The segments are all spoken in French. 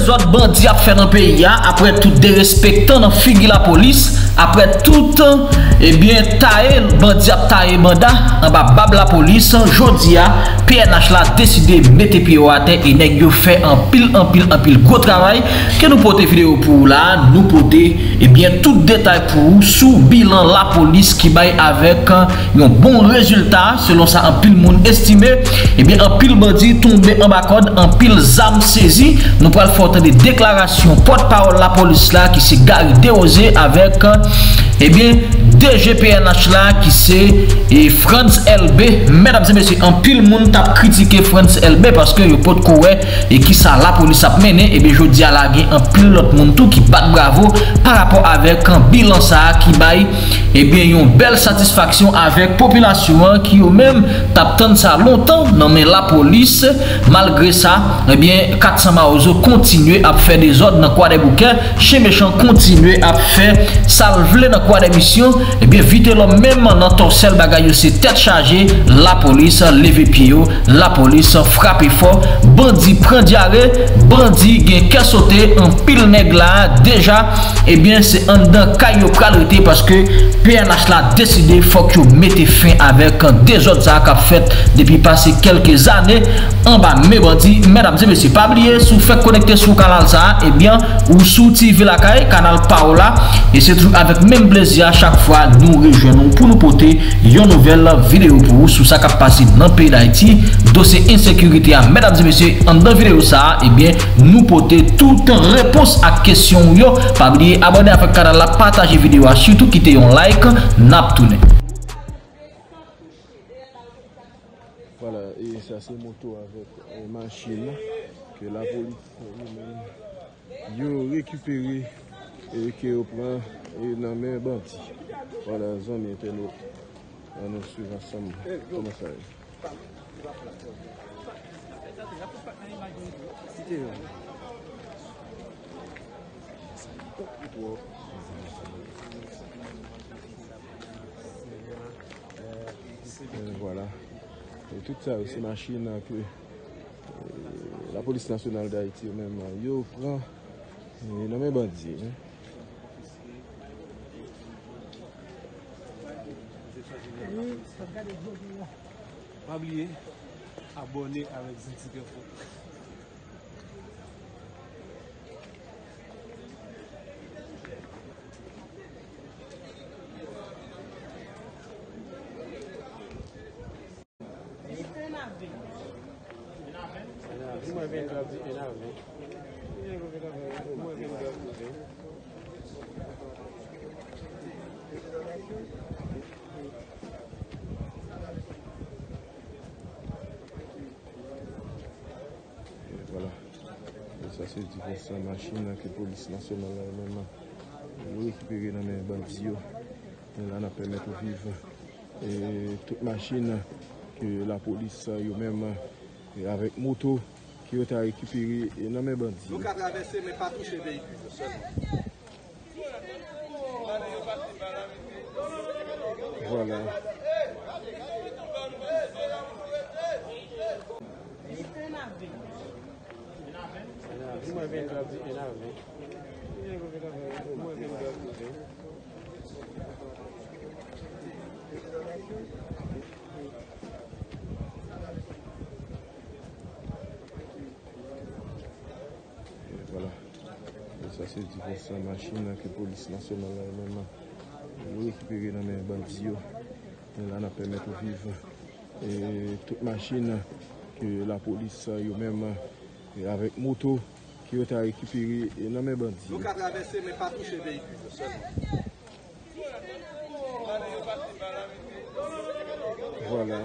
les autres bandits à faire dans le pays, après tout dérespectant dans figure la police, après tout, eh bien, taille, bandit à taille mandat, en bas de la police, jodi a, PNH la décidé de mettre pied à terre et nous fait un pile gros travail que nous portons vidéo pour là, nous portons, eh bien, tout détail pour sous bilan la police qui baille avec un bon résultat, selon ça, un pile monde estimé, eh bien, un pile bandit tombé en bas code, un pile zam saisi, nous parlons fort des déclarations porte-parole la police là qui s'est garé dérosé avec, eh bien, DGPNH là qui c'est et Frantz Elbé. Mesdames et messieurs, en pile monde t'a critiqué Frantz Elbé parce que yo pas de courir et qui ça la police a mené, et bien je dis à la guerre en pile l'autre monde tout qui bat bravo par rapport avec un bilan ça qui baille, et bien une belle satisfaction avec population qui eux même t'attendent ça longtemps. Non mais la police malgré ça, et bien 400 maozo continuer à faire des ordres dans quoi des bouquins chez méchant, continuer à faire salver dans quoi des missions. Et bien vite l'homme même dans ton sel bagaille, c'est tête chargée, la police lève pied, la police frappe fort, bandit prend diarrhée, bandit gagne qu'à sauter, un pile nègre là déjà, et bien c'est un d'un caillou pralité parce que PNH l'a décidé, faut que vous mettez fin avec des autres ça qu'a fait depuis passé quelques années en bas mes bandits. Mesdames et messieurs, pas oublier sous fait connecter sur canal ça, et bien ou sous TV la caille canal Paola, et c'est tout avec même plaisir à chaque fois nous rejoignons pour nous porter une nouvelle vidéo pour vous sur ça qui a passé dans le pays d'Haïti, dossier insécurité. Mesdames et messieurs, en dans vidéo ça, et bien nous porter toute réponse à question yo. Pas oublier abonner avec canal la, partager vidéo, surtout quitter un like n'ap tourner. Voilà, et ça c'est moto avec une machine que la police yo récupéré et que on prend et dans mes bandits. Voilà, zone internet. On nous suit ensemble. Comment ça va? Voilà. Et tout ça, ces machines que la police nationale d'Haïti même, yo prend et dans mes bandits. Pas oublier, abonner avec Zintiker. Ça c'est diverses machines que la police nationale a récupéré dans les bandits. Là, on a permis de vivre. Et toute machine que la police a même avec moto qui a récupéré dans les bandits. Nous avons traversé, mais pas touché le véhicule. Voilà. Moi je viens de la vie et la vie. Moi je viens de la vie. Voilà. Et ça c'est diverses machines que la police nationale a même récupéré dans les bandits. Là on a permis de vivre. Et toute machine que la police a même avec moto qui a récupéré dans mes bandits. Nous avons traversé, mais pas touché le véhicule. Voilà.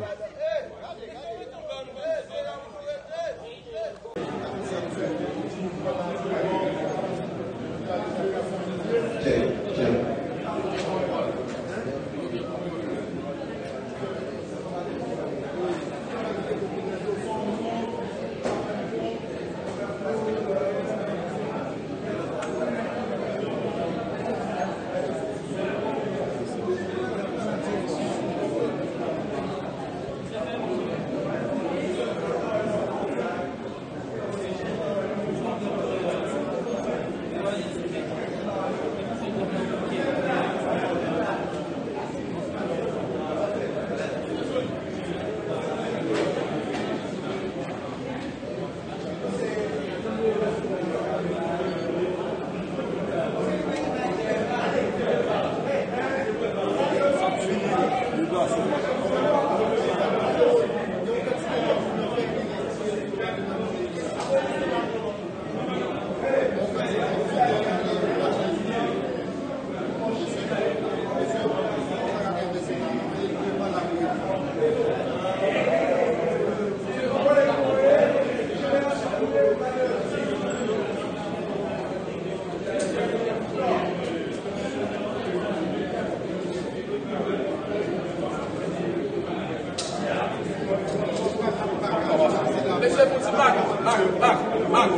match.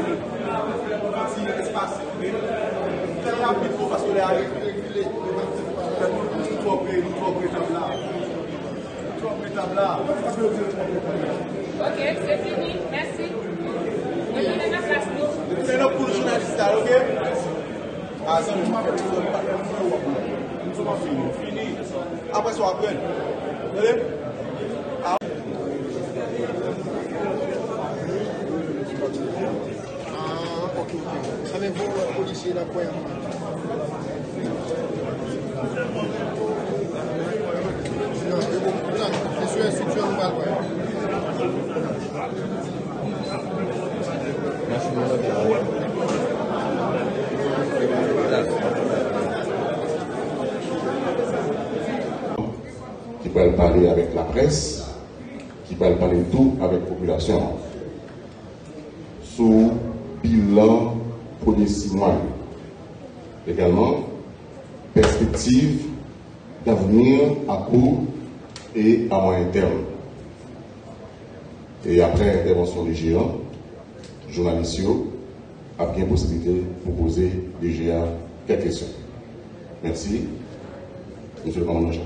Si l'espace est fait, très rapide parce que les arrières régulés. Nous trois pétables là. Ok, c'est fini. Merci. Vous donnez ma place. C'est le pour journaliste, ok? Ah, ça, je m'appelle. Nous sommes finis. Après, ça appelle. Vous voyez? Avec vous, le policier, la poignée. Non, je suis instructeur au bal. Merci, madame. Qui va parler avec la presse, qui va parler tout avec la population. Sous bilan. Premier 6 mois. Également, perspective d'avenir à court et à moyen terme. Et après l'intervention du GIA, journalistes a bien possibilité de poser des GIA quelques questions. Merci, monsieur le commandant en chef.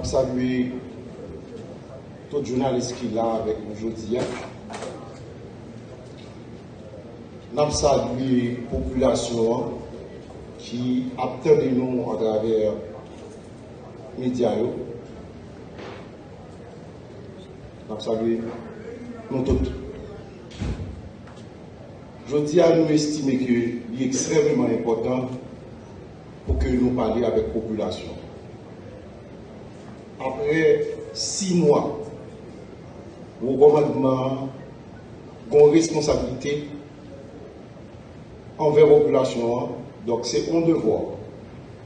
Je salue tous les journalistes qui sont là avec nous aujourd'hui. Je salue la population qui attend nous à travers les médias. Je salue nous tous. Aujourd'hui, nous estimons qu'il est extrêmement important pour que nous parlions avec la population. Après 6 mois, le gouvernement a une responsabilité envers la population. Donc c'est un devoir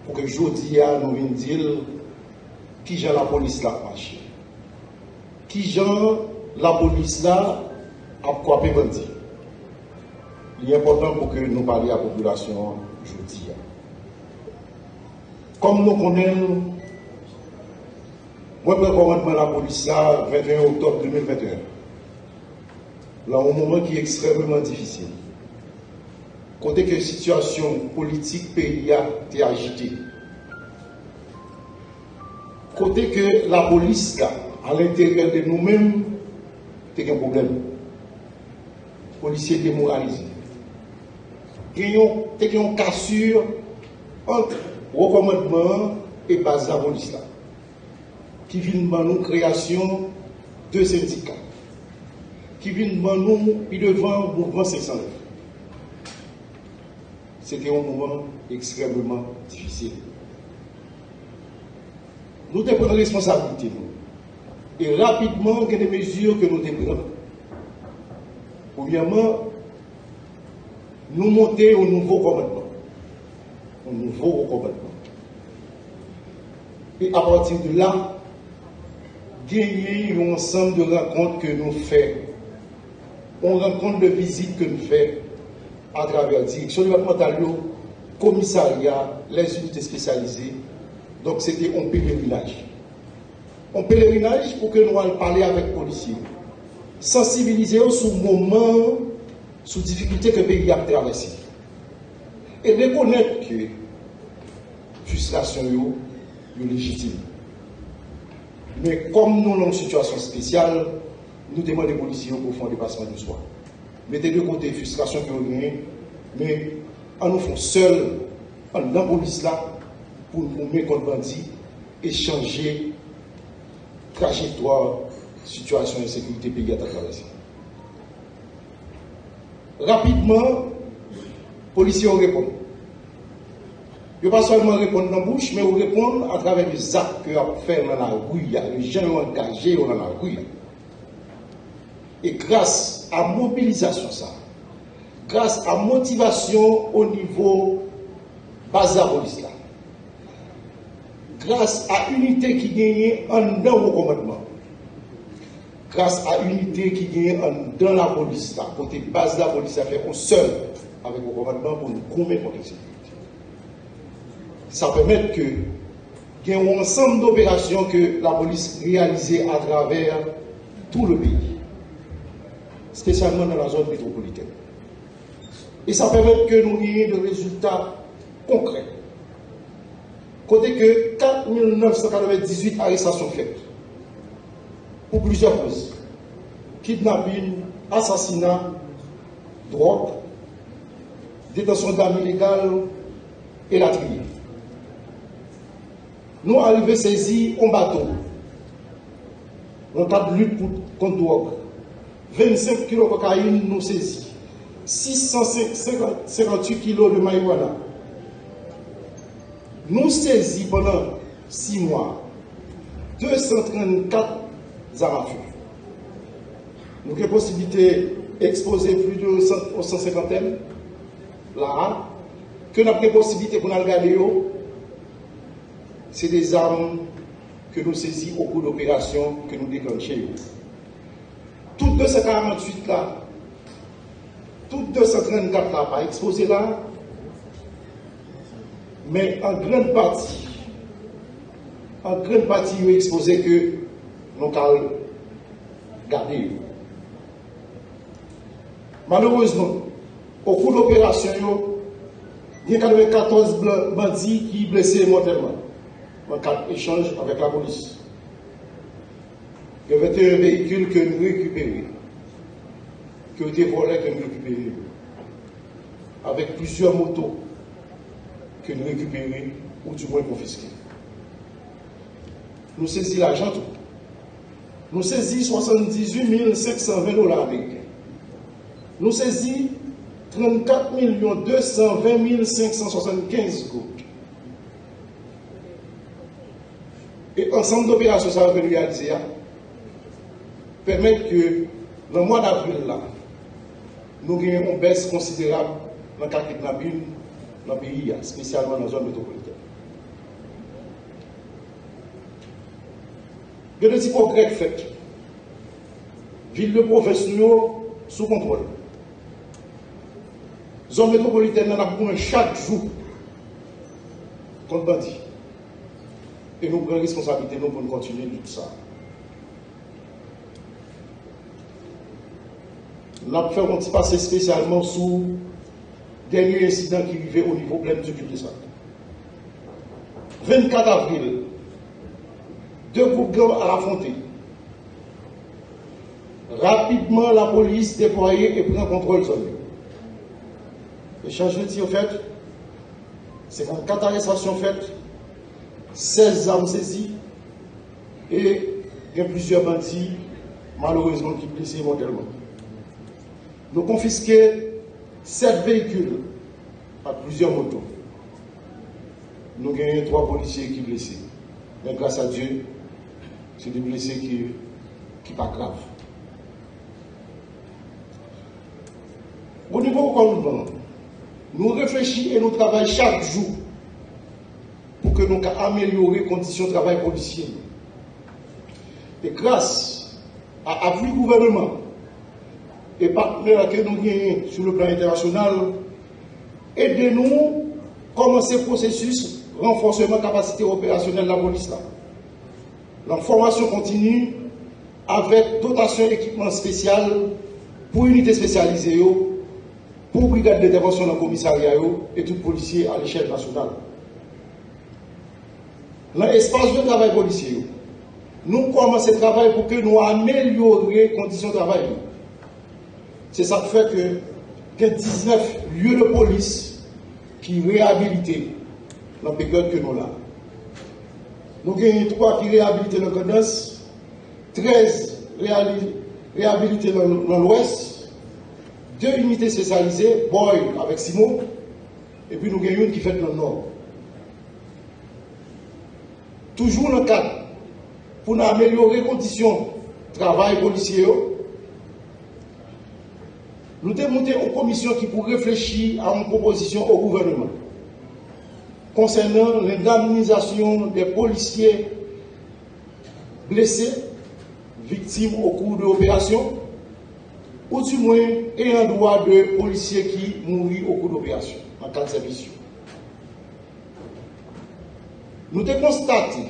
pour que aujourd'hui nous venions dire qui a la police là marché, qui a la police là à quoi bandit. Il est important pour que nous parlions à la population aujourd'hui. Comme nous connaissons, moi, je prends commandement la police là, 21 octobre 2021. Là, un moment qui est extrêmement difficile. Côté que la situation politique pays a été agitée. Côté que la police là, à l'intérieur de nous-mêmes, c'est un problème. Les policiers démoralisés. Il y a une cassure entre le commandement et la base de la police là. Qui vient de nous création de syndicats, qui vient de nous devant le mouvement 509. C'était un moment extrêmement difficile. Nous devons prendre responsabilité. Et rapidement, il y a des mesures que nous devons prendre. Premièrement, nous monter au nouveau commandement. Au nouveau commandement. Et à partir de là, il y a un ensemble de rencontres que nous faisons, on rencontre de visites que nous faisons à travers la direction départementale, le commissariat, les unités spécialisées. Donc c'était un pèlerinage. Un pèlerinage pour que nous allions parler avec les policiers, sensibiliser sur le moment, sur les difficultés que le pays a traversées. Et reconnaître que la frustration est légitime. Mais comme nous avons une situation spéciale, nous demandons aux policiers pour faire un dépassement de soi. Mettez de côté les frustrations que nous avons, mais en nous faisant seuls, en la police là, pour nous mettre contre les bandits et changer la trajectoire, la situation de sécurité pays à traverser. Rapidement, les policiers répondent. Ils ne pas seulement répondre dans la bouche, mais ils répondent à travers les actes qu'ils ont fait dans la rue. Les gens ont engagé dans la rue. Et grâce à la mobilisation, grâce à la motivation au niveau base de la police, grâce à l'unité qui gagne en dans le commandement, grâce à l'unité qui est dans la police, la côté base de la police, ça fait un seul avec le gouvernement pour nous commettre contre sécurité. Ça permet que qu'il y ait un ensemble d'opérations que la police réalise à travers tout le pays, spécialement dans la zone métropolitaine. Et ça permet que nous ayons des résultats concrets. Côté que 4998 arrestations faites pour plusieurs causes. Kidnapping, assassinat, drogue, détention d'armes illégales et latrie. Nous arrivons saisis en bateau. Dans le cadre de lutte contre drogue, 25 kg de cocaïne nous saisis. 658 kg de marijuana. Nous saisis pendant 6 mois 234 arafus. Nous avons la possibilité d'exposer plus de 150 là, que nous avons la possibilité pour nous regarder. C'est des armes que nous saisissons au cours d'opérations que nous déclenchons. Toutes 248 là, toutes 234 là, pas exposées là, mais en grande partie, nous exposons que nous allons garder. Malheureusement, au cours de l'opération, il y a 94 bandits qui sont blessés mortellement en cas d'échange avec la police. Il y a 21 véhicules que nous récupérons, que des volets que nous récupérons, avec plusieurs motos que nous récupérons ou du moins confisqués. Nous saisissons l'argent tout. Nous saisissons 78 520 dollars américains. Nous saisissons 34 220 575 gouttes. Et ensemble d'opérations ça va venir réaliser permettent que dans le mois d'avril là, nous ayons une baisse considérable dans le cas de kidnapping dans le pays, spécialement dans la zone métropolitaine. Il y a des petits progrès faits. Ville de province sous contrôle. Zone métropolitaine en a besoin chaque jour contre bandit. Et nous prenons responsabilité nous pour continuer tout ça. Nous avons fait un petit passé spécialement sous dernier incident qui vivait au niveau plein du public. 24 avril, 2 groupes gangs à la Fontaine. Rapidement, la police déployée et prend contrôle de zone. Échange de tir fait, 54 arrestations faites, 16 armes saisies et il y a plusieurs bandits malheureusement qui blessés mortellement. Nous confisquons 7 véhicules à plusieurs motos. Nous gagnons 3 policiers qui blessés. Mais grâce à Dieu, c'est des blessés qui ne sont pas graves. Au niveau du commandement, nous réfléchissons et nous travaillons chaque jour pour que nous puissions améliorer les conditions de travail policier. Et grâce à l'appui du gouvernement et partenaires que nous avons sur le plan international, aidez-nous à commencer le processus de renforcement de la capacité opérationnelle de la police. La formation continue avec dotation d'équipements spécial pour unités spécialisées, pour brigades d'intervention dans le commissariat et tous les policiers à l'échelle nationale. Dans l'espace de travail policier, nous commençons le travail pour que nous améliorions les conditions de travail. C'est ça qui fait que 19 lieux de police qui réhabilitent dans la période que nous avons. Nous avons 3 qui réhabilitent dans le Cadence, 13 réhabilités dans l'Ouest, 2 unités spécialisées, Boy avec Simon, et puis nous avons une qui fait dans le Nord. Toujours dans le cadre pour nous améliorer les conditions de travail policier. Nous avons monté une commission qui pour réfléchir à une proposition au gouvernement concernant l'indemnisation des policiers blessés, victimes au cours de l'opération, ou du moins ayant droit de policiers qui mourit au cours de l'opération, en cas de service. Nous constatons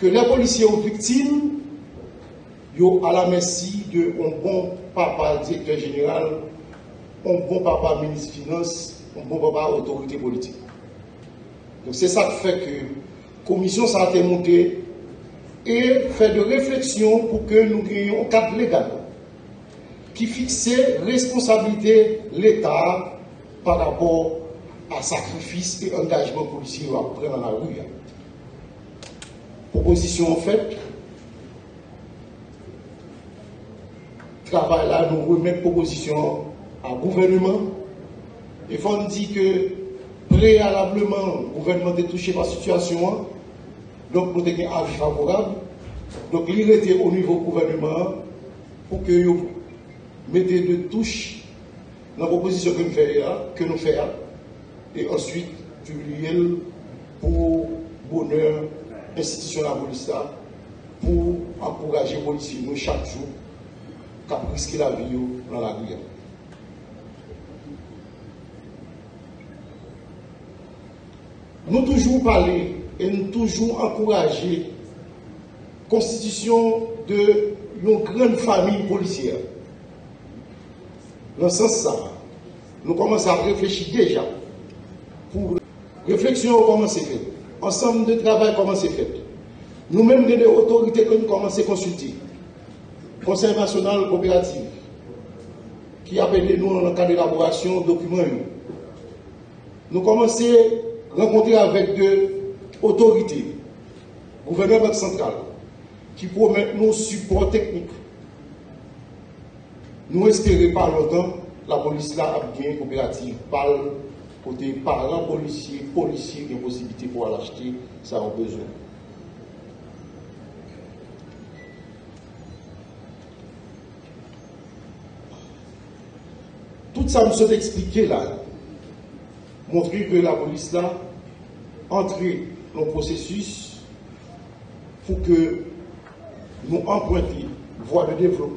que les policiers ou victimes sont à la merci de un bon papa directeur général, un bon papa ministre des Finances, un bon papa autorité politique. Donc c'est ça qui fait que la commission s'est montée et fait de réflexion pour que nous ayons un cadre légal qui fixait responsabilité de l'État par rapport à sacrifice et engagement policier après dans la rue. Proposition en fait, travail là, nous remettons proposition au gouvernement et on dit que préalablement, le gouvernement est touché par la situation, donc nous avons un avis favorable. Donc il était au niveau du gouvernement pour que vous mettez de touches dans la proposition que nous faisons, et ensuite publier pour bonheur institution de la police, pour encourager les policiers chaque jour qui risquent la vie dans la guerre. Nous toujours parler et nous toujours encourager la constitution de nos grandes familles policières. Dans ce sens, nous commençons à réfléchir déjà. Pour réflexion comment c'est fait, ensemble de travail comment c'est fait. Nous-mêmes, des autorités que nous commençons à consulter, Conseil national coopératif, qui appelle nous dans le cadre d'élaboration de documents. Nous commençons à rencontrer avec des autorités, gouvernement central, qui promettent nous support technique. Nous espérons par longtemps la police là a bien coopérative par côté parents policiers, policiers qui ont possibilité pour l'acheter, ça a besoin. Tout ça me soit expliqué là, montrer que la police là entre dans le processus pour que nous empruntions voie de développement.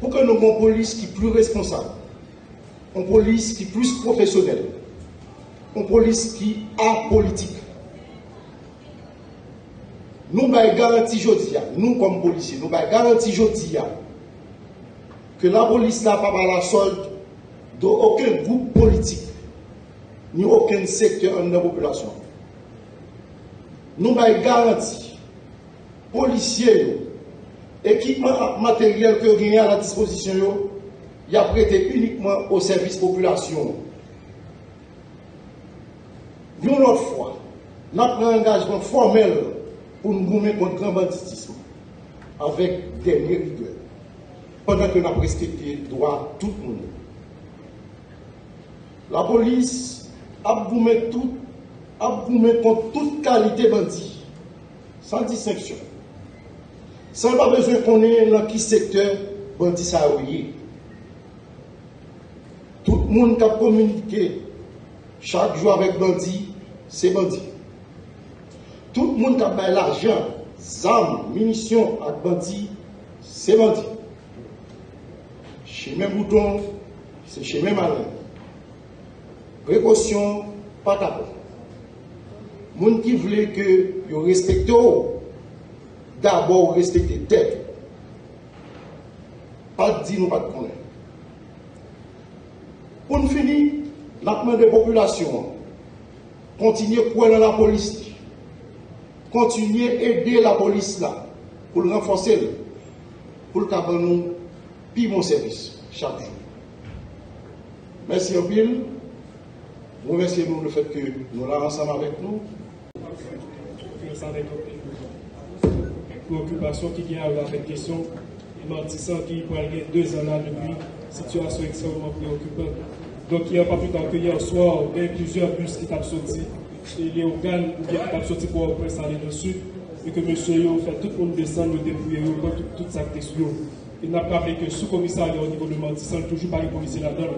Pour que nous ayons une police qui est plus responsable. Une police qui est plus professionnelle, une police qui est apolitique. Nous garantissons, nous comme policiers, nous garantissons que la police n'a pas la solde d'aucun groupe politique, ni aucun secteur de la population. Nous garantissons que les policiers, équipements matériels que nous avons à la disposition, il a prêté uniquement au service population. Nous, notre fois, nous avons un engagement formel pour nous gommer contre le banditisme avec des rigueurs, pendant que nous avons respecté le droit de tout le monde. La police a gommé contre toute qualité bandit, sans distinction. Sans pas besoin qu'on ait dans quel secteur bandit ça a oublié. Tout le monde qui a communiqué chaque jour avec bandit, c'est bandit. Tout le monde qui a payé l'argent, armes, munitions avec bandit, c'est bandit. Chez même bouton, c'est chez même malin. Précaution, pas capable. Les gens qui veulent que vous respectez, d'abord respectez tête. Pas de dire, nous pas de connaître. Pour nous finir, l'acte de population, continuer à croire dans la police, continuer à aider la police là, pour le renforcer, pour le cabanon, puis mon service, chaque jour. Merci à Bill, remerciez-nous le fait que nous l'avons ensemble avec nous. Préoccupation qui vient avec cette question, les mentissants qui pourraient aller 2 ans là depuis. Situation extrêmement préoccupante. Donc, il n'y a pas plus tard que hier soir, il y a plusieurs bus qui tapent sorti, et les organes qui tapent sorti pour après aller dessus, et que monsieur, fait tout le monde descendre, le dépouiller, tout ça qui est sur Il n'a pas fait que sous-commissariat au niveau de Martissant, toujours pas les policiers là-dedans.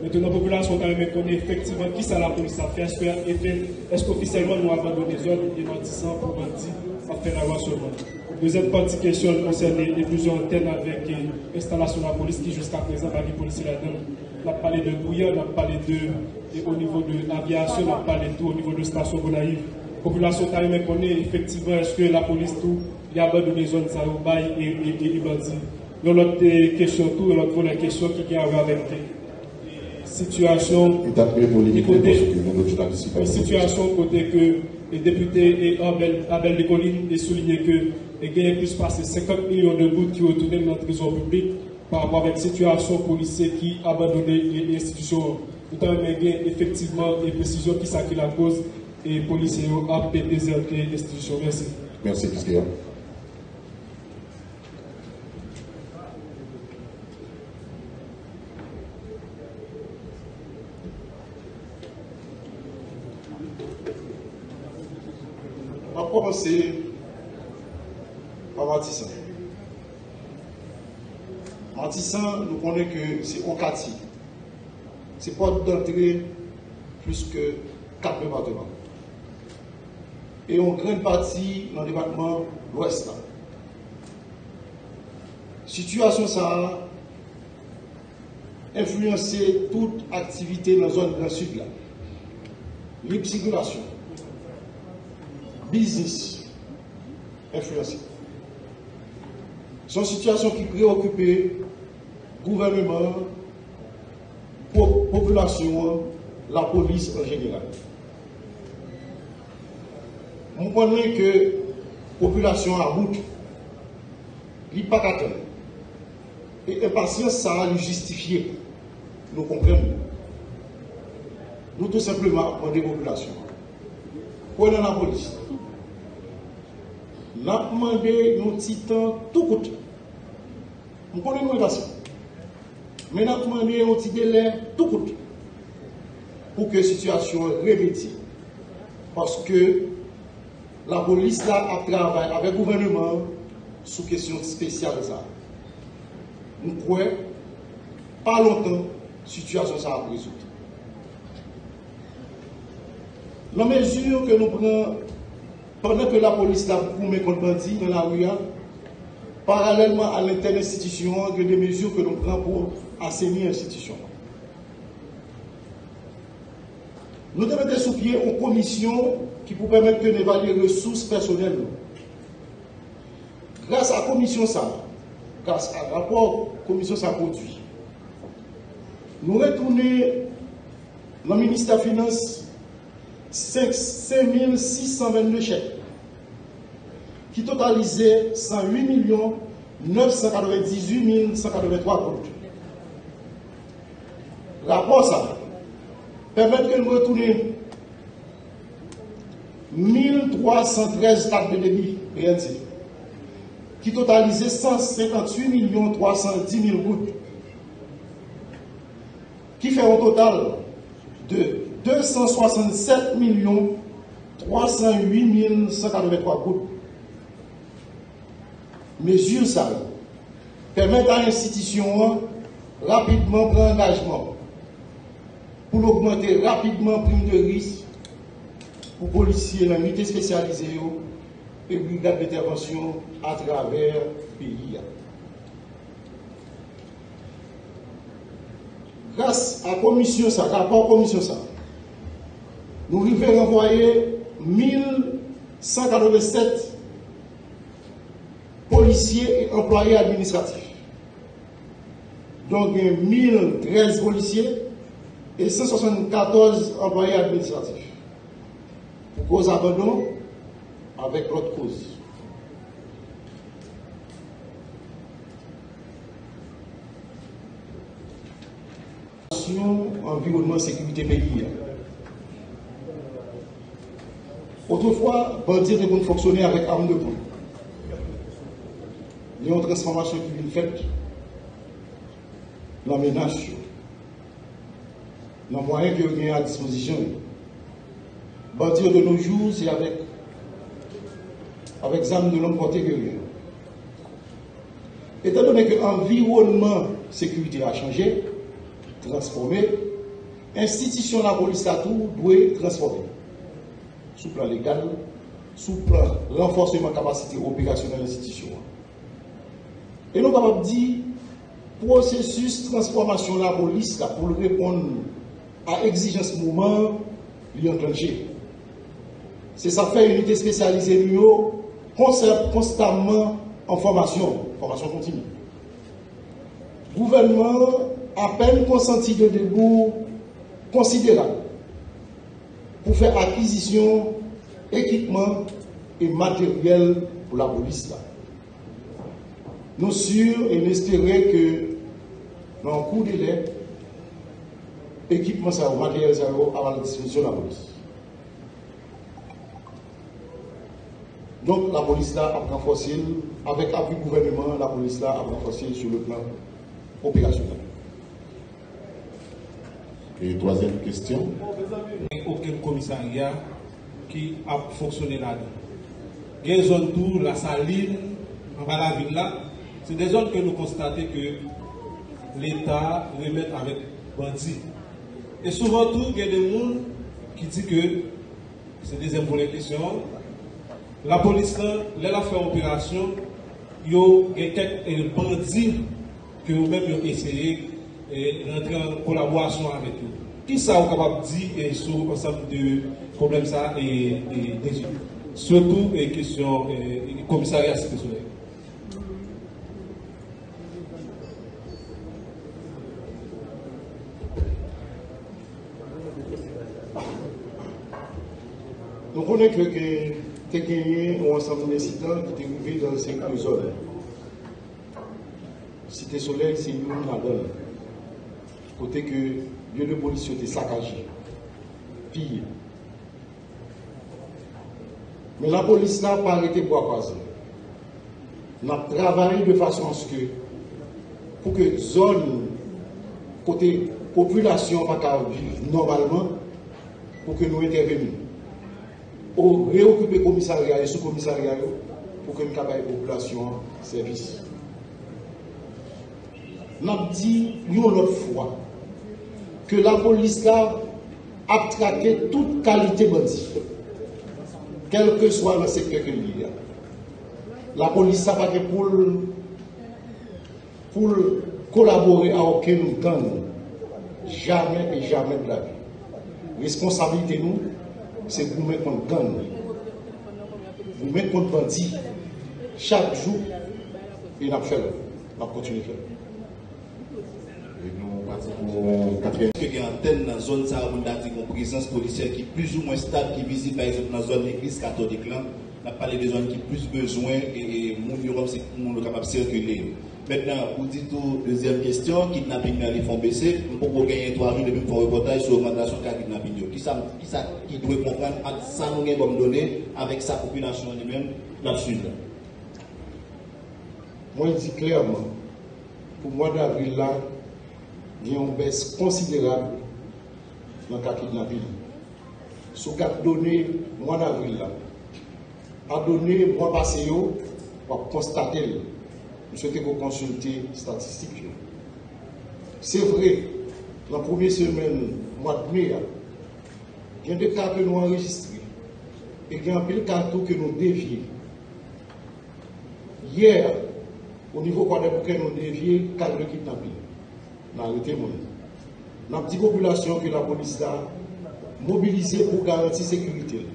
Maintenant, la population quand même connaît effectivement qui ça la police a fait, est-ce qu'elle a fait, est-ce qu'officiellement nous avons donné des ordres des Martissants pour Marti à faire la loi seulement. Deuxième partie question concerne les plusieurs antennes avec l'installation de la police qui jusqu'à présent n'a pas les policiers là-dedans. On a parlé de Bouillard, on a parlé de au niveau de l'aviation, on a parlé de tout au niveau de station Gonaïve. La population quand même connaît effectivement est-ce que la police tout, il y a abandonné les zones Saroubaï et Bandit. Il y a l'autre question, tout, il y a la question qui est en avec la situation. Situation côté que les députés Abel Lécoline ont souligné que il y a plus de 50 millions de gouttes qui ont retourné dans la prison publique par rapport à la situation policière qui a abandonné les institutions. Tout en même temps, effectivement, les précisions qui s'acquittent la cause et les policiers ont déserté les institutions. Merci. Merci, Christian. On va commencer par Martissant. Martissant, nous connaissons que c'est un quartier. C'est pas d'entrée plus que 4 départements. Et on grande partie dans le département de l'Ouest. Situation ça a influencé toute activité dans la zone de la sud. Libre circulation. Business influencé. C'est une situation qui préoccupe le gouvernement, la population, la police en général. Nous comprenons que la population a route, il pas qu'à attendre. Et l'impatience, ça a nous justifié. Nous comprenons. Nous tout simplement demandons la population. Prenons la police. Nous avons demandé nos titans tout coûte. Nous connaissons nos relations. Mais nous avons demandé nos titans tout coûte. Pour que la situation remédie. Parce que la police là a travaillé avec le gouvernement sous question spéciale. Nous croyons pas longtemps la situation ça a résoudre. La mesure que nous prenons, pendant que la police a coupé contre bandits dans la rue, parallèlement à l'inter-institution, il y a des mesures que nous prenons pour assainir l'institution. Nous devons mettre sous pied une commission qui peut permettre de évaluer les ressources personnelles. Grâce à la commission, ça, grâce à rapport la commission, ça produit. Nous retournons dans le ministère des Finances 5622 chèques qui totalisaient 108 998 183 comptes. Rapport ça permettre que nous retournions 1313 cartes de débit réalisées, qui totalisaient 158 310 000 routes, qui fait un total de 267 308 183 routes. Mesure ça permet à l'institution rapidement prendre engagement pour augmenter rapidement le prime de risque pour les policiers dans l'unité spécialisée et brigade d'intervention à travers le pays. Grâce à la commission, ça, rapport commission, ça, nous devons renvoyer 1187 policiers et employés administratifs. Donc, 1013 policiers et 174 employés administratifs. Pour cause abandon, avec l'autre cause. Environnement, sécurité pays. Autrefois, bandits devaient fonctionner avec armes de poing. Il y a une transformation qui vient faite dans les ménages. Dans les moyens qui sont à disposition. Bandits de nos jours, c'est avec armes de longue portée que rien. Étant donné que l'environnement sécurité a changé, transformé, l'institution de la police à tout doit transformer. Sous plan légal, sous plan renforcement de la capacité opérationnelle de l'institution. Et nous avons dit, processus de transformation de la police pour répondre à l'exigence du moment, il est enclenché. C'est ça fait une unité spécialisée, constamment en formation continue. Le gouvernement a peine consenti de débours considérables pour faire acquisition, équipement et matériel pour la police. Nous sûrs et nous espérons que dans un court délai, l'équipement et matériel seront à la disposition de la police. Donc la police là a renforcé, avec l'appui du gouvernement, la police là a renforcé sur le plan opérationnel. Et troisième question. Il n'y a aucun commissariat qui a fonctionné là-dedans. Les zones tour, la saline, en bas la ville là, c'est des zones que nous constatons que l'État remet avec bandits. Et souvent tout, il y a des gens qui disent que c'est des impositions. La police, elle a fait opération, il y a quelques bandits que vous-même ont essayé d'entrer en collaboration avec eux. Qui ça est capable de dire sur l'ensemble du problème ça et des yeux? Surtout les questions du commissariat spécial. Nous connaissons que gagné un ensemble d'incidents qui est arrivé dans 5 zones. Cité Soleil, c'est une madame. Côté que lieu de police était saccagé, pillé. Mais la police n'a pas arrêté pour passer. On a travaillé de façon à ce que, pour que zone, côté population, va vivre normalement, pour que nous intervenions. Ou réoccuper le commissariat et sous-commissariat pour que nous capables de la population service. Nous avons dit une autre fois que la police là a traqué toute qualité bandit, quel que soit le secteur que nous y a. La police n'a pas été pour collaborer à aucun gang. Jamais et jamais de la vie. Responsabilité nous. C'est pour mettre contre gang, vous mettre contre bandit. Chaque jour, il a fait, il a continué de faire. Et nous partimons quatrième. Il y a antenne dans la zone ça, on a dit une présence policière qui est plus ou moins stable, qui est visible par exemple dans la zone église catholique là. On a parlé des zones qui ont plus besoin et nous sommes capables de circuler. Maintenant, vous dites tout, deuxième question, kidnapping dans les fonds baissés, pour gagner 3 000 depuis un reportage sur l'augmentation de la kidnapping. Qui doit comprendre ça nous gagne comme données avec sa population elle-même là-dessus. Moi, je dis clairement, pour le mois d'avril là, il y a une baisse considérable dans le cas kidnapping. Sur 4 données, le mois d'avril là, à donner, moi passé, pour constater. Je souhaite qu'on consulte les statistiques. C'est vrai, dans la première semaine, mois de mai, il y a des cas que nous enregistrons et il y a un pile carton que nous dévions. Hier, au niveau Guadeloupe, nous dévions 4 kidnappings. Nous avons arrêté. Dans la petite population que la police a mobilisée pour garantir la sécurité.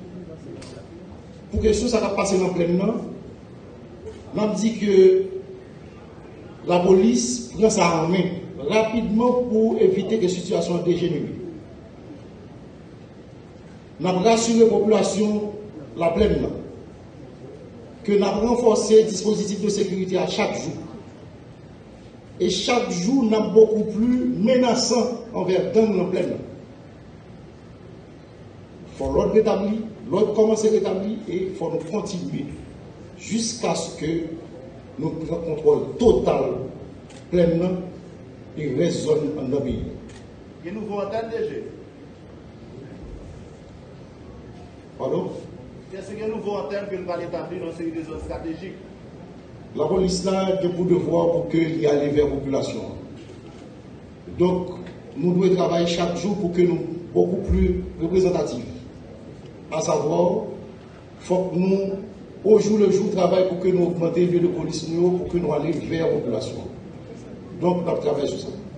Pour que ça va passer dans le plein an, nous avons dit que la police prend sa main rapidement pour éviter que la situation dégénère. Nous avons rassuré la population la pleine, que nous avons renforcé le dispositif de sécurité à chaque jour. Et chaque jour, nous sommes beaucoup plus menaçants envers gang en pleine. Il faut l'ordre rétabli, l'ordre commence à rétablir et il faut nous continuer jusqu'à ce que nous prenons contrôle total, pleinement, et résonne en nos pays. Et nous voulons entendre DG. Pardon? Est-ce que nous voulons entendre que nous allons établir dans une série de zones stratégiques La police là est pour devoir pour qu'il y aille vers la population. Donc, nous devons travailler chaque jour pour que nous soyons beaucoup plus représentatifs. À savoir, il faut que nous, au jour le jour, travaillions pour que nous augmentions le lieu de police, pour que nous allions vers la population. Donc, nous travaillons sur ça.